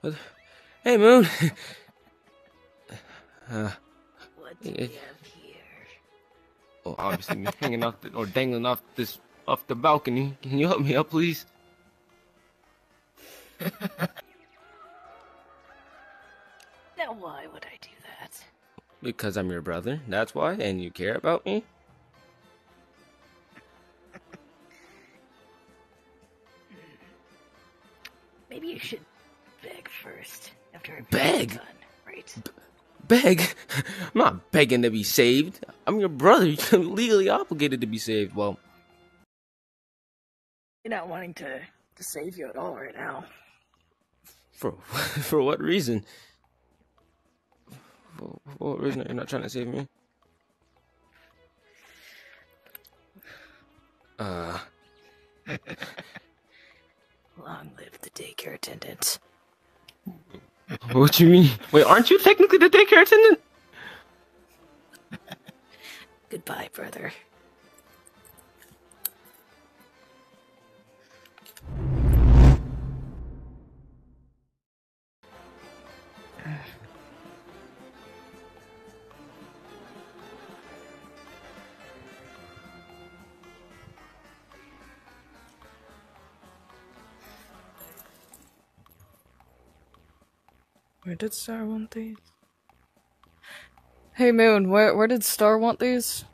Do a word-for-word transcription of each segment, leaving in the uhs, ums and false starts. What? Hey, Moon. uh, what do you have here? Oh, obviously, hanging off the, or dangling off this off the balcony. Can you help me up, please? Now, why would I do that? Because I'm your brother. That's why, and you care about me. Maybe you should beg first. After I beg, done, right? B beg? I'm not begging to be saved. I'm your brother. You're legally obligated to be saved. Well, you're not wanting to to save you at all right now. For for what reason? For what reason are you not trying to save me? Uh. Long live the daycare attendant. What do you mean? Wait, aren't you technically the daycare attendant? Goodbye, brother. Where did Star want these? Hey Moon, where where did Star want these?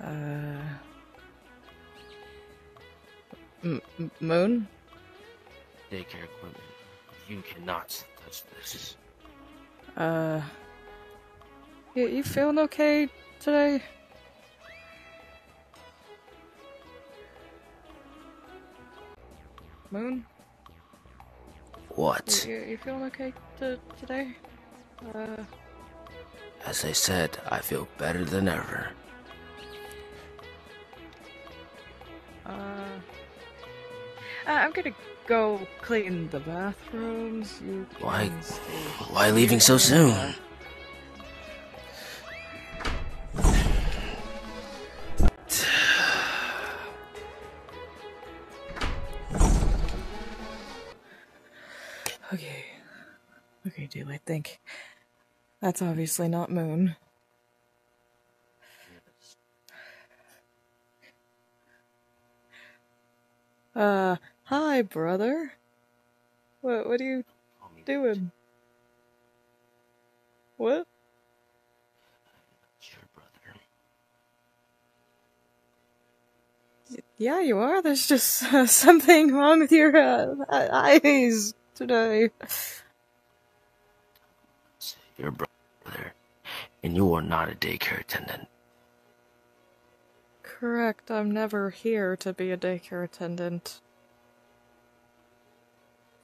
Uh. M Moon? Daycare equipment. You cannot touch this. Uh. You, you feeling okay today? Moon? What? You, you feeling okay today? Uh... As I said, I feel better than ever. Uh... uh I'm gonna go clean the bathrooms. You why? Why leaving so soon? Do I think that's obviously not Moon? Uh, hi, brother. What? What are you doing? What? It's your brother. Yeah, you are. There's just uh, something wrong with your uh, eyes today. Your brother, and you are not a daycare attendant. Correct. I'm never here to be a daycare attendant.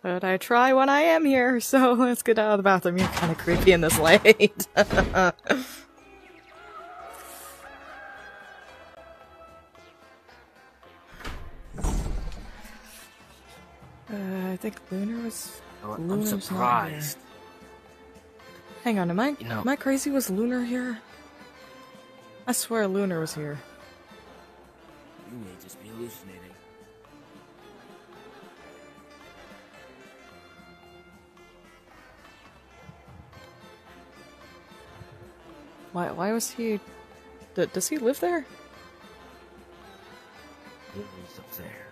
But I try when I am here, so let's get out of the bathroom. You're kind of creepy in this light. uh, I think Lunar was... Oh, I'm surprised. Hang on, am I, you know, am I crazy? Was Lunar here? I swear Lunar was here. You may just be hallucinating. Why, why was he... D does he live there? He lives up there.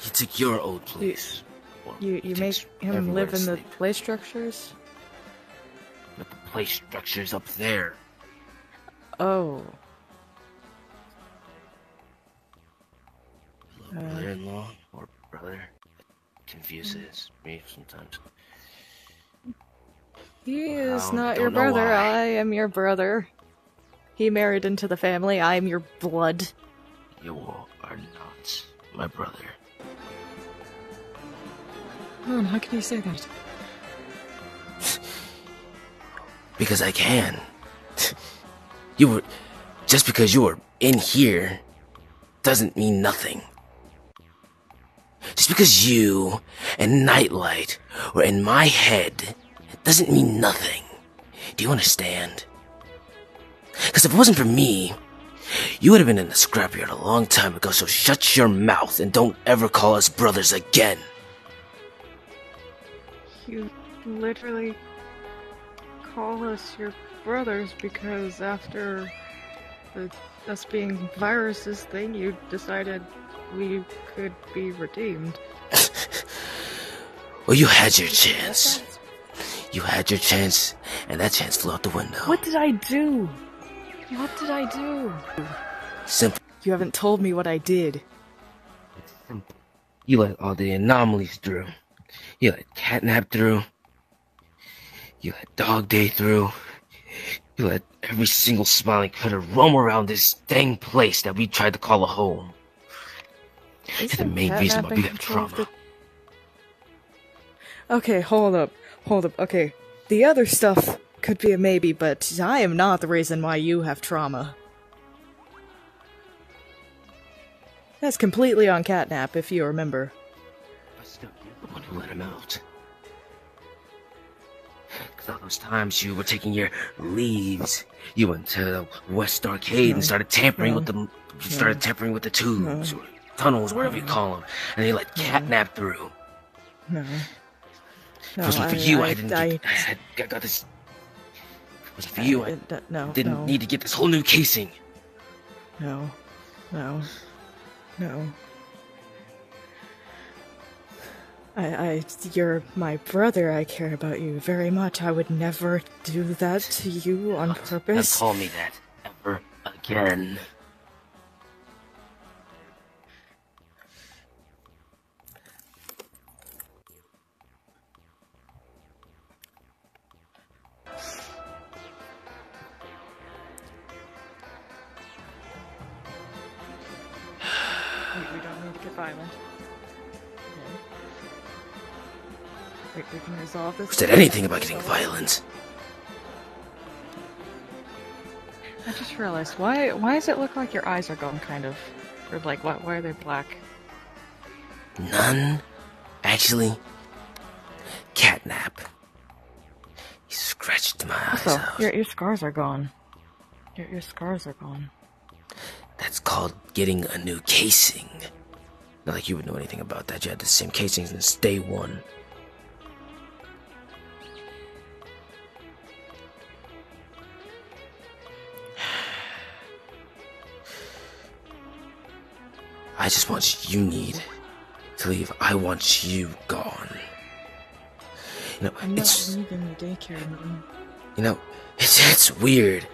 He took your old place. You, well, you, you make him live in the play structures? But the place structure's up there. Oh. Hello, uh, brother-in-law or brother. It confuses me sometimes. He well, is not your brother. Why. I am your brother. He married into the family. I am your blood. You are not my brother. Moon, how can you say that? Because I can. You were... Just because you were in here doesn't mean nothing. Just because you and Nightlight were in my head doesn't mean nothing. Do you understand? Because if it wasn't for me, You would have been in the scrapyard a long time ago, so shut your mouth and don't ever call us brothers again. You literally call us your brothers because after the, us being viruses thing, you decided we could be redeemed. Well, you had your chance. You had your chance, and that chance flew out the window. What did I do? What did I do? Simple. You haven't told me what I did. It's simple. You let all the anomalies through. You let Catnap through. You let Dog Day through. You let every single smiling critter roam around this dang place that we tried to call a home. It's the main reason why we have trauma. Okay, hold up. Hold up. Okay. The other stuff could be a maybe, but I am not the reason why you have trauma. That's completely on Catnap, if you remember. But still, you're the one who let him out. Because all those times you were taking your leaves, you went to West Arcade no. and started tampering no. with the no. started tampering with the tubes no. or tunnels, whatever you call them, and they let Catnap through. No. No, I, for you, I, I didn't. I, get, I, I got this. For you, I, I no, didn't no. need to get this whole new casing. No, no, no. I, I, you're my brother. I care about you very much. I would never do that to you on don't, purpose. Don't call me that ever again. Violent. Okay. Wait, we can resolve this. Who said anything about getting violent? I just realized why. Why does it look like your eyes are gone? Kind of, or like what? Why are they black? None, actually. Catnap. He scratched my eyes also, out. Your your scars are gone. Your your scars are gone. That's called getting a new casing. Not like you would know anything about that. You had the same casing since day one. I just want what you need to leave. I want you gone. You know, I'm it's not leaving the daycare room. You know, it's it's weird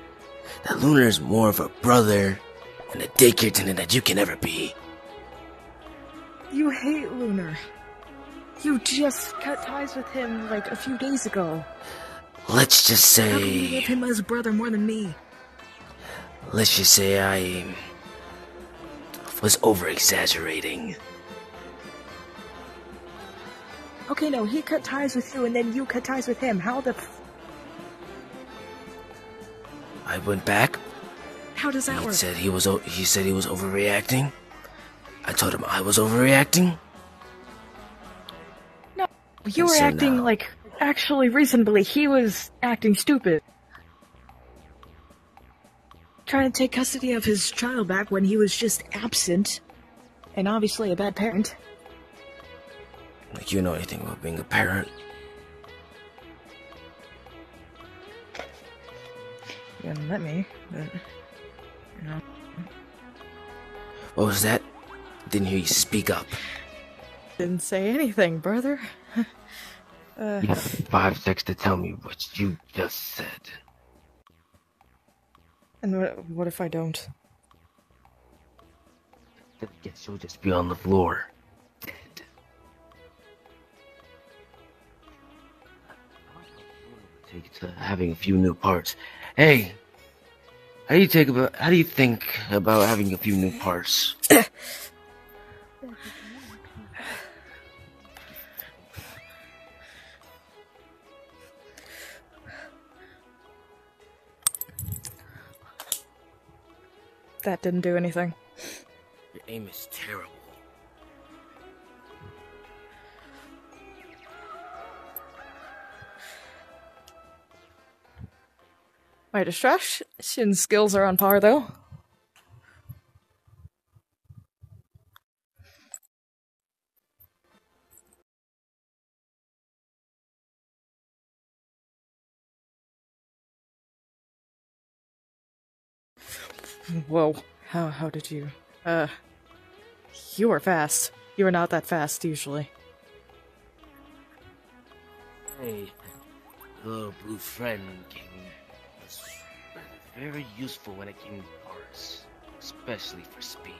that Lunar is more of a brother and a daycare attendant that you can ever be. You hate Lunar. You just cut ties with him like a few days ago. Let's just say... How can you hate him as a brother more than me? Let's just say I... was over-exaggerating. Okay, no, he cut ties with you and then you cut ties with him. How the... F I went back. How does that he work? Said he, was o he said he was overreacting. I told him I was overreacting. No, you were so acting now, like actually reasonably. He was acting stupid. Trying to take custody of his child back when he was just absent and obviously a bad parent. Like you know anything about being a parent? You wouldn't let me, but you know. What was that? Didn't hear you speak up. Didn't say anything, brother. uh, you have five seconds to tell me what you just said. And what, what if I don't? I guess you'll just be on the floor. Dead. Take to having a few new parts. Hey! How do you take about how do you think about having a few new parts? That didn't do anything. Your aim is terrible. My distraction skills are on par, though. Whoa, how, how did you... Uh... You were fast. You were not that fast, usually. Hey. Hello, blue friend, King. That's very useful when it came to parts. Especially for speed.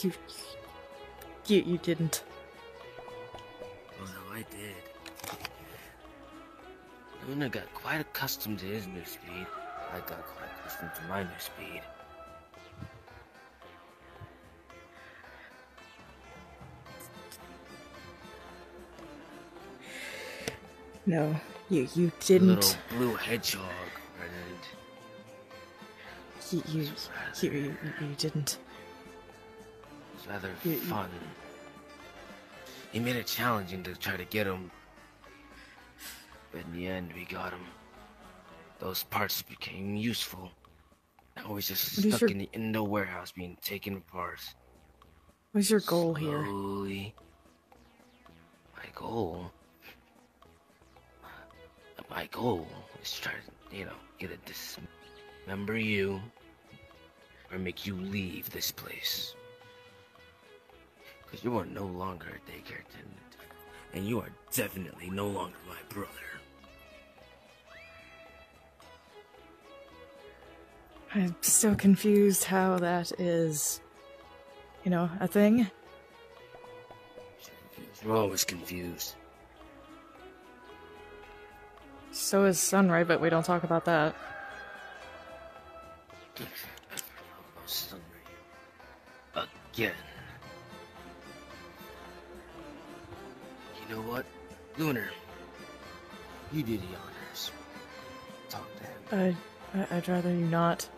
You... You, you didn't. Well, no, I did. Luna got quite accustomed to his new speed. I got quite accustomed to my new speed. No, you you didn't. Little blue hedgehog, Brennan. You you, you you you didn't. It was rather you, fun. He made it challenging to try to get him, but in the end, we got him. Those parts became useful. I was just what stuck in the Indo warehouse, being taken apart. What's your goal Slowly. here? My goal. My goal is to try to, you know, get a dismember you, or make you leave this place. Because you are no longer a daycare attendant, and you are definitely no longer my brother. I'm so confused how that is, you know, a thing. We're always confused. So is Sunray, but we don't talk about that. Sunray. Again. You know what? Lunar. You do the honors. Talk to him. I, I, I'd rather you not.